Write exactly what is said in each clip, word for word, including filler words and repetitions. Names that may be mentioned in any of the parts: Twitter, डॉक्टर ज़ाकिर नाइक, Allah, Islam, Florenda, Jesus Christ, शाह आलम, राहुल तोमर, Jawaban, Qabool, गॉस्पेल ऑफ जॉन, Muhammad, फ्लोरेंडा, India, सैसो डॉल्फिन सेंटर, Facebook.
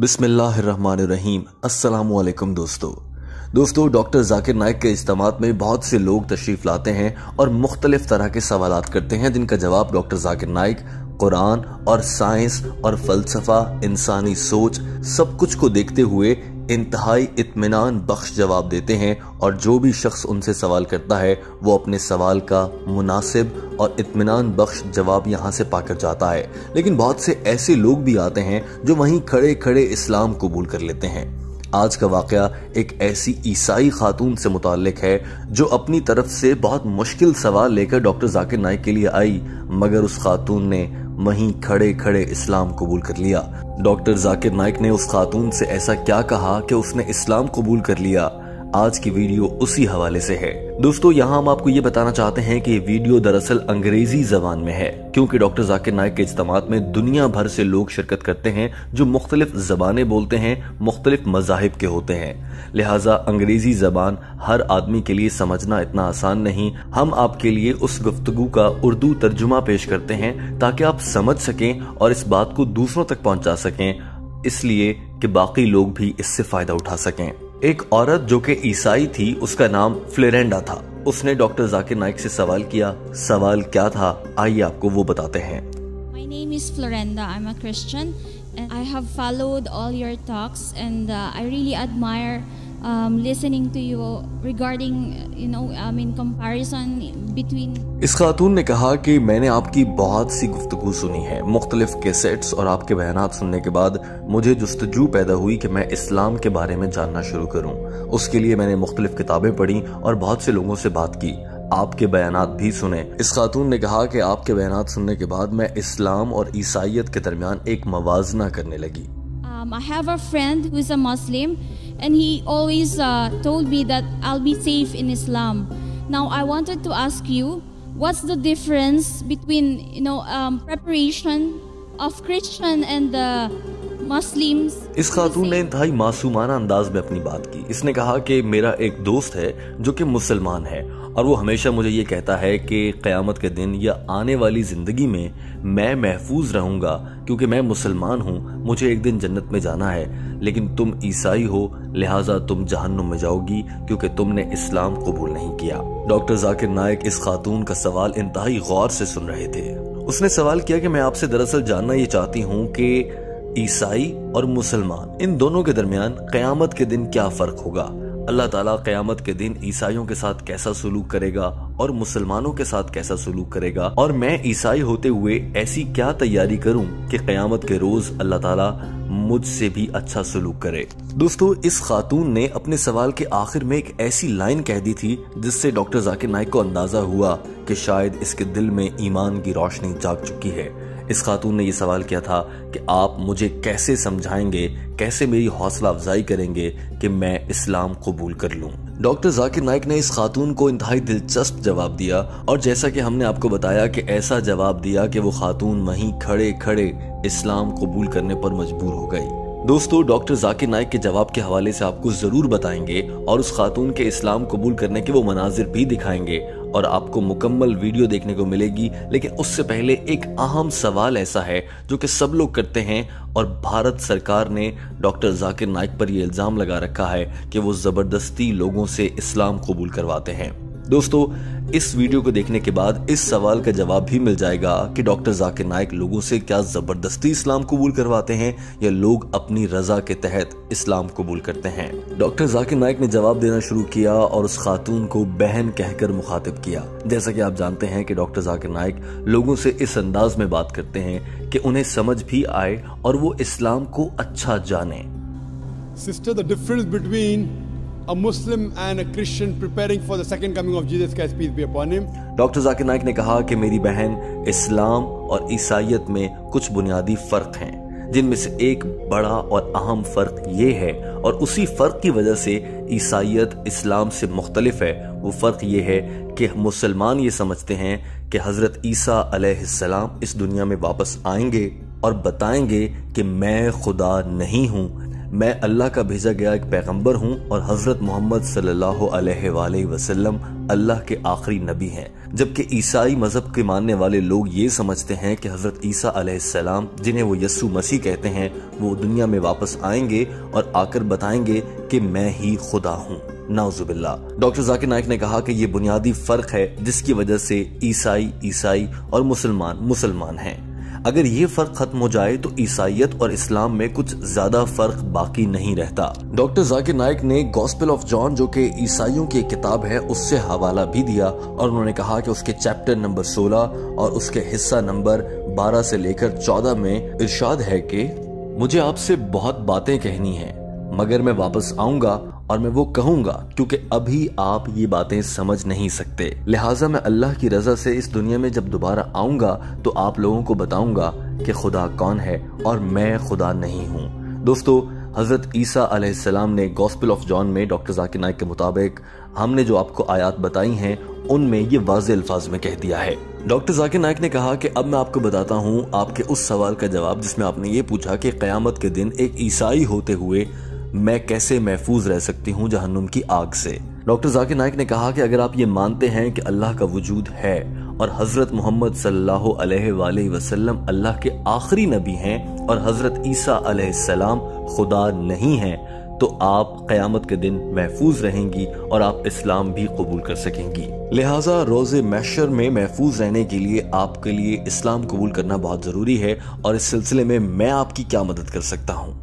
बिस्मिल्लाहिर्रहमानिर्रहीम। अस्सलामुअलैकुम दोस्तों दोस्तों डॉक्टर ज़ाकिर नाइक के इज्तिमा में बहुत से लोग तशरीफ़ लाते हैं और मुख्तलिफ़ तरह के सवालात करते हैं जिनका जवाब डॉक्टर ज़ाकिर नाइक कुरान और साइंस और फ़लसफ़ा, इंसानी सोच, सब कुछ को देखते हुए इंतहाई इत्मीनान बख्श जवाब देते हैं। और जो भी शख्स उनसे सवाल करता है वो अपने सवाल का मुनासिब और इत्मीनान बख्श जवाब यहाँ से पाकर जाता है। लेकिन बहुत से ऐसे लोग भी आते हैं जो वहीं खड़े खड़े इस्लाम कबूल कर लेते हैं। आज का वाक़या एक ऐसी ईसाई खातून से मुताल्लिक है जो अपनी तरफ से बहुत मुश्किल सवाल लेकर डॉक्टर ज़ाकिर नाइक के लिए आई, मगर उस खातून ने वहीं खड़े खड़े इस्लाम कबूल कर लिया। डॉक्टर ज़ाकिर नाइक ने उस खातून से ऐसा क्या कहा कि उसने इस्लाम कबूल कर लिया, आज की वीडियो उसी हवाले से है। दोस्तों यहाँ हम आपको ये बताना चाहते हैं कि ये वीडियो दरअसल अंग्रेजी जबान में है, क्योंकि डॉक्टर ज़ाकिर नाइक के इज्तिमा में दुनिया भर से लोग शिरकत करते हैं जो मुख्तलिफ जबानें बोलते हैं, मुख्तलिफ मज़ाहिब के होते हैं। लिहाजा अंग्रेजी जबान हर आदमी के लिए समझना इतना आसान नहीं। हम आपके लिए उस गुफ्तगू का उर्दू तर्जुमा पेश करते हैं ताकि आप समझ सकें और इस बात को दूसरों तक पहुँचा सकें, इसलिए कि बाकी लोग भी इससे फ़ायदा उठा सकें। एक औरत जो कि ईसाई थी, उसका नाम फ्लोरेंडा था। उसने डॉक्टर ज़ाकिर नाइक से सवाल किया। सवाल क्या था, आइए आपको वो बताते हैं। My name is Florenda. I'm a Christian and I have followed all your talks and uh, I really admire um, listening to you regarding you know I mean comparison between। इस खातून ने कहा कि मैंने आपकी बहुत सी गुफ्तगू सुनी है, मुख्तलिफ कैसेट्स और आपके बयानात सुनने के बाद मुझे जुस्तजू पैदा हुई कि मैं इस्लाम के बारे में जानना शुरू करूं। उसके लिए मैंने मुख्तलिफ किताबें पढ़ी और बहुत से लोगों से बात की, आपके बयानात भी सुने। इस खातून ने कहा कि आपके बयानात सुनने के बाद मैं इस्लाम और ईसाइयत के दरमियान एक मवाजना करने लगी। um, I have a friend who is a Muslim and he always uh, told me that I'll be safe in Islam. Now I wanted to ask you, what's the difference between you know um, preparation of Christian and the Muslims? इस खातून ने इंतहाई मासूमाना अंदाज में अपनी बात की। इसने कहा कि मेरा एक दोस्त है जो कि मुसलमान है और वो हमेशा मुझे ये कहता है कि क़यामत के दिन या आने वाली ज़िंदगी में मैं महफूज रहूँगा क्योंकि मैं मुसलमान हूँ, मुझे एक दिन जन्नत में जाना है। लेकिन तुम ईसाई हो, लिहाजा तुम जहन्नुम में जाओगी क्योंकि तुमने इस्लाम कबूल नहीं किया। डॉक्टर ज़ाकिर नाइक इस खातून का सवाल इंतहाई गौर से सुन रहे थे। उसने सवाल किया कि मैं आपसे दरअसल जानना ये चाहती हूँ कि ईसाई और मुसलमान, इन दोनों के दरमियान क़यामत के दिन क्या फ़र्क होगा? अल्लाह ताला क़यामत के दिन ईसाइयों के साथ कैसा सलूक करेगा और मुसलमानों के साथ कैसा सलूक करेगा? और मैं ईसाई होते हुए ऐसी क्या तैयारी करूं कि क़यामत के रोज़ अल्लाह ताला मुझसे भी अच्छा सलूक करे? दोस्तों इस खातून ने अपने सवाल के आखिर में एक ऐसी लाइन कह दी थी जिससे डॉक्टर ज़ाकिर नाइक को अंदाज़ा हुआ कि शायद इसके दिल में ईमान की रोशनी जाग चुकी है। इस खातून ने ये सवाल किया था कि आप मुझे कैसे समझाएंगे, कैसे मेरी हौसला अफजाई करेंगे कि मैं इस्लाम कबूल कर लूँ? डॉक्टर ज़ाकिर नाइक ने इस खातून को इंतहाई दिलचस्प जवाब दिया और जैसा कि हमने आपको बताया कि ऐसा जवाब दिया कि वो खातून वहीं खड़े खड़े इस्लाम कबूल करने पर मजबूर हो गई। दोस्तों डॉक्टर ज़ाकिर नाइक के जवाब के हवाले से आपको ज़रूर बताएंगे और उस खातून के इस्लाम कबूल करने के वो मनाजिर भी दिखाएंगे और आपको मुकम्मल वीडियो देखने को मिलेगी। लेकिन उससे पहले एक अहम सवाल ऐसा है जो कि सब लोग करते हैं और भारत सरकार ने डॉक्टर ज़ाकिर नाइक पर यह इल्ज़ाम लगा रखा है कि वो ज़बरदस्ती लोगों से इस्लाम कबूल करवाते हैं। दोस्तों इस वीडियो को देखने के बाद इस सवाल का जवाब भी मिल जाएगा कि डॉक्टर ज़ाकिर नाइक लोगों से क्या ज़बरदस्ती इस्लाम कबूल करवाते हैं या लोग अपनी रज़ा के तहत इस्लाम कबूल करते हैं। डॉक्टर ज़ाकिर नाइक ने जवाब देना शुरू किया और उस खातून को बहन कहकर मुखातिब किया। जैसा कि आप जानते हैं कि डॉक्टर ज़ाकिर नाइक लोगों से इस अंदाज में बात करते हैं कि उन्हें समझ भी आए और वो इस्लाम को अच्छा जाने। Sister, the difference between a Muslim and a Christian preparing for the second coming of Jesus Christ, peace be upon him. डॉक्टर ज़ाकिर नाइक ने कहा कि मेरी बहन, इस्लाम और ईसाइयत में कुछ बुनियादी फ़र्क हैं जिनमें से एक बड़ा और अहम फ़र्क ये है और उसी फ़र्क की वजह से ईसाइयत इस्लाम से मुख्तलिफ है। वो फ़र्क ये है कि मुसलमान ये समझते हैं कि हज़रत ईसा अलैहिस्सलाम इस दुनिया में वापस आएंगे और बताएंगे कि मैं खुदा नहीं हूँ, मैं अल्लाह का भेजा गया एक पैगंबर हूँ और हज़रत मोहम्मद सल्लल्लाहु अलैहि वाले वसल्लम अल्लाह के आखिरी नबी हैं। जबकि ईसाई मज़हब के मानने वाले लोग ये समझते हैं कि हज़रत ईसा अलैहिस्सलाम, जिन्हें वो यस्सु मसीह कहते हैं, वो दुनिया में वापस आएंगे और आकर बताएंगे कि मैं ही खुदा हूँ। नाउजुबिल्ला। डॉक्टर ज़ाकिर नाइक ने कहा कि ये बुनियादी फ़र्क है जिसकी वजह से ईसाई ईसाई और मुसलमान मुसलमान हैं। अगर ये फर्क खत्म हो जाए तो ईसाइयत और इस्लाम में कुछ ज्यादा फर्क बाकी नहीं रहता। डॉक्टर ज़ाकिर नाइक ने गॉस्पेल ऑफ जॉन, जो कि ईसाइयों की किताब है, उससे हवाला भी दिया और उन्होंने कहा कि उसके चैप्टर नंबर सोलह और उसके हिस्सा नंबर बारह से लेकर चौदह में इरशाद है कि मुझे आपसे बहुत बातें कहनी है, मगर मैं वापस आऊंगा और मैं वो कहूंगा क्योंकि अभी आप ये बातें समझ नहीं सकते। लिहाजा मैं अल्लाह की रजा से इस दुनिया में जब दोबारा आऊंगा तो आप लोगों को बताऊंगा कि खुदा कौन है और मैं खुदा नहीं हूँ। दोस्तों, हज़रत ईसा अलैहिस्सलाम ने गॉस्पेल ऑफ जॉन में डॉक्टर ज़ाकिर नाइक के मुताबिक हमने जो आपको आयात बताई हैं उनमें ये वाज़े अल्फाज में कह दिया है। डॉक्टर ज़ाकिर नाइक ने कहा कि अब मैं आपको बताता हूँ आपके उस सवाल का जवाब जिसमें आपने ये पूछा कि क़यामत के दिन एक ईसाई होते हुए मैं कैसे महफूज रह सकती हूँ जहन्नुम की आग से। डॉक्टर ज़ाकिर नाइक ने कहा कि अगर आप ये मानते हैं कि अल्लाह का वजूद है और हज़रत मोहम्मद सल्लल्लाहु अलैहि वसल्लम अल्लाह के आखिरी नबी हैं और हज़रत ईसा अलैहिस्सलाम खुदा नहीं हैं, तो आप क़यामत के दिन महफूज रहेंगी और आप इस्लाम भी कबूल कर सकेंगी। लिहाजा रोज़े महशर में महफूज रहने के लिए आपके लिए इस्लाम कबूल करना बहुत ज़रूरी है। और इस सिलसिले में मैं आपकी क्या मदद कर सकता हूँ?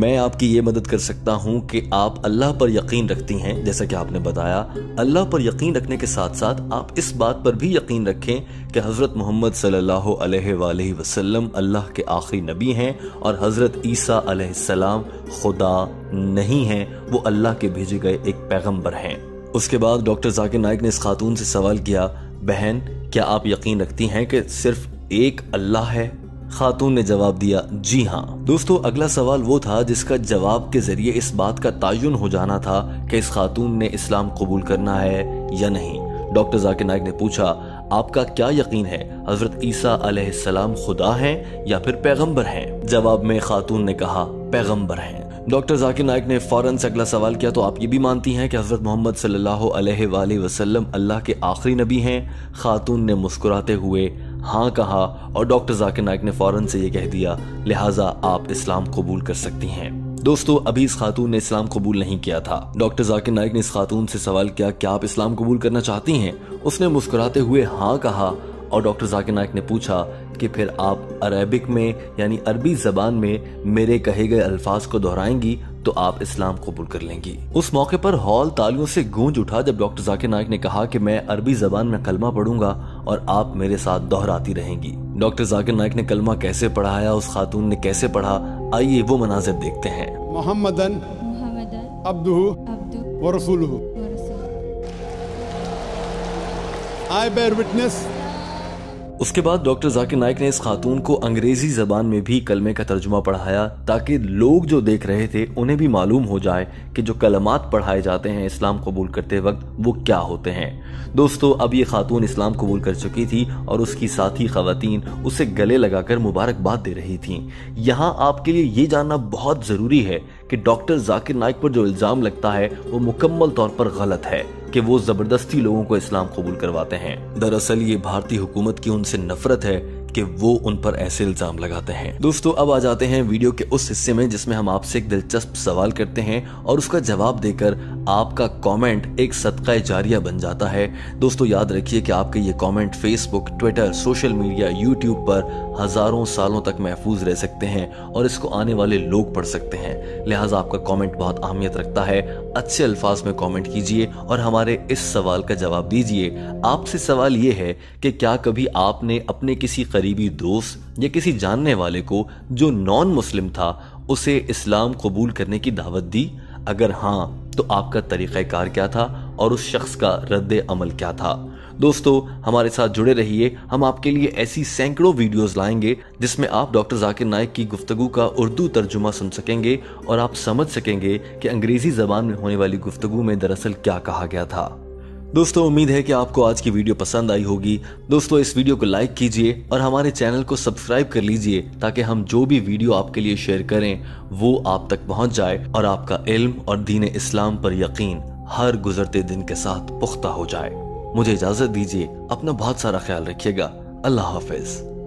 मैं आपकी ये मदद कर सकता हूँ कि आप अल्लाह पर यकीन रखती हैं, जैसा कि आपने बताया। अल्लाह पर यकीन रखने के साथ साथ आप इस बात पर भी यकीन रखें कि हज़रत मोहम्मद सल्लल्लाहु अलैहि वसल्लम अल्लाह के आखिरी नबी हैं और हज़रत ईसा अलैहिस्सलाम खुदा नहीं हैं, वो अल्लाह के भेजे गए एक पैगंबर हैं। उसके बाद डॉक्टर ज़ाकिर नाइक ने इस खातून से सवाल किया, बहन क्या आप यकीन रखती हैं कि सिर्फ एक अल्लाह है? खातून ने जवाब दिया, जी हाँ। दोस्तों, अगला सवाल वो था जिसका जवाब के जरिए इस बात का तायुन हो जाना था कि इस खातून ने इस्लाम कबूल करना है या नहीं। डॉक्टर ज़ाकिर नाइक ने पूछा, आपका क्या यकीन है, हजरत ईसा अलैहिस्सलाम खुदा हैं या फिर पैगंबर हैं? जवाब में खातून ने कहा, पैगंबर हैं। डॉक्टर ज़ाकिर नाइक ने फौरन से अगला सवाल किया, तो आप ये भी मानती हैं कि हज़रत मोहम्मद सल्लल्लाहु अलैहि वसल्लम अल्लाह के आखिरी नबी हैं? खातून ने मुस्कुराते हुए हाँ कहा और डॉक्टर ज़ाकिर नाइक ने फौरन से ये कह दिया, लिहाजा आप इस्लाम कबूल कर सकती हैं। दोस्तों, अभी इस खातून ने इस्लाम कबूल नहीं किया था। डॉक्टर ज़ाकिर नाइक ने इस खातून से सवाल किया, क्या आप इस्लाम कबूल करना चाहती हैं? उसने मुस्कुराते हुए हाँ कहा और डॉक्टर ज़ाकिर नाइक ने पूछा कि फिर आप अरेबिक में यानी अरबी ज़बान में मेरे कहे गए अल्फाज को दोहराएंगी तो आप इस्लाम कबूल कर लेंगी। उस मौके पर हॉल तालियों से गूंज उठा जब डॉक्टर ज़ाकिर नाइक ने कहा कि मैं अरबी ज़बान में कलमा पढ़ूंगा और आप मेरे साथ दोहराती रहेंगी। डॉक्टर ज़ाकिर नाइक ने कलमा कैसे पढ़ाया, उस खातून ने कैसे पढ़ा, आइए वो मनाज़िर देखते हैं। मोहम्मदन अब्दुहु व रसूलुहु। आई बेयर विटनेस। उसके बाद डॉक्टर ज़ाकिर नाइक ने इस खातून को अंग्रेज़ी ज़बान में भी कलमे का तर्जुमा पढ़ाया ताकि लोग जो देख रहे थे उन्हें भी मालूम हो जाए कि जो कलमात पढ़ाए जाते हैं इस्लाम कबूल करते वक्त वो क्या होते हैं। दोस्तों, अब ये खातून इस्लाम कबूल कर चुकी थी और उसकी साथी ख़वातीन उसे गले लगाकर मुबारकबाद दे रही थीं। यहाँ आपके लिए ये जानना बहुत ज़रूरी है कि डॉक्टर ज़ाकिर नाइक पर जो इल्ज़ाम लगता है वो मुकम्मल तौर पर गलत है कि वो ज़बरदस्ती लोगों को इस्लाम कबूल करवाते हैं। दरअसल ये भारतीय हुकूमत की उनसे नफरत है कि वो उन पर ऐसे इल्ज़ाम लगाते हैं। दोस्तों, अब आ जाते हैं वीडियो के उस हिस्से में जिसमें हम आपसे एक दिलचस्प सवाल करते हैं और उसका जवाब देकर आपका कमेंट एक सदका जारिया बन जाता है। दोस्तों, याद रखिए कि आपके ये comment Facebook, Twitter, social media, YouTube पर हज़ारों सालों तक महफूज रह सकते हैं और इसको आने वाले लोग पढ़ सकते हैं। लिहाजा आपका कॉमेंट बहुत अहमियत रखता है। अच्छे अल्फाज में कॉमेंट कीजिए और हमारे इस सवाल का जवाब दीजिए। आपसे सवाल ये है कि क्या कभी आपने अपने किसी करीबी दोस्त या किसी जानने वाले को जो नॉन मुस्लिम था उसे इस्लाम कबूल करने की दावत दी? अगर हाँ, तो आपका तरीक़ाकार क्या था और उस शख्स का रद्द अमल क्या था? दोस्तों, हमारे साथ जुड़े रहिए। हम आपके लिए ऐसी सैकड़ों वीडियोस लाएंगे जिसमें आप डॉक्टर ज़ाकिर नाइक की गुफ्तगू का उर्दू तर्जुमा सुन सकेंगे और आप समझ सकेंगे कि अंग्रेज़ी ज़बान में होने वाली गुफ्तगू में दरअसल क्या कहा गया था। दोस्तों उम्मीद है कि आपको आज की वीडियो पसंद आई होगी। दोस्तों इस वीडियो को लाइक कीजिए और हमारे चैनल को सब्सक्राइब कर लीजिए ताकि हम जो भी वीडियो आपके लिए शेयर करें वो आप तक पहुंच जाए और आपका इल्म और दीन इस्लाम पर यकीन हर गुजरते दिन के साथ पुख्ता हो जाए। मुझे इजाज़त दीजिए, अपना बहुत सारा ख्याल रखिएगा। अल्लाह हाफिज।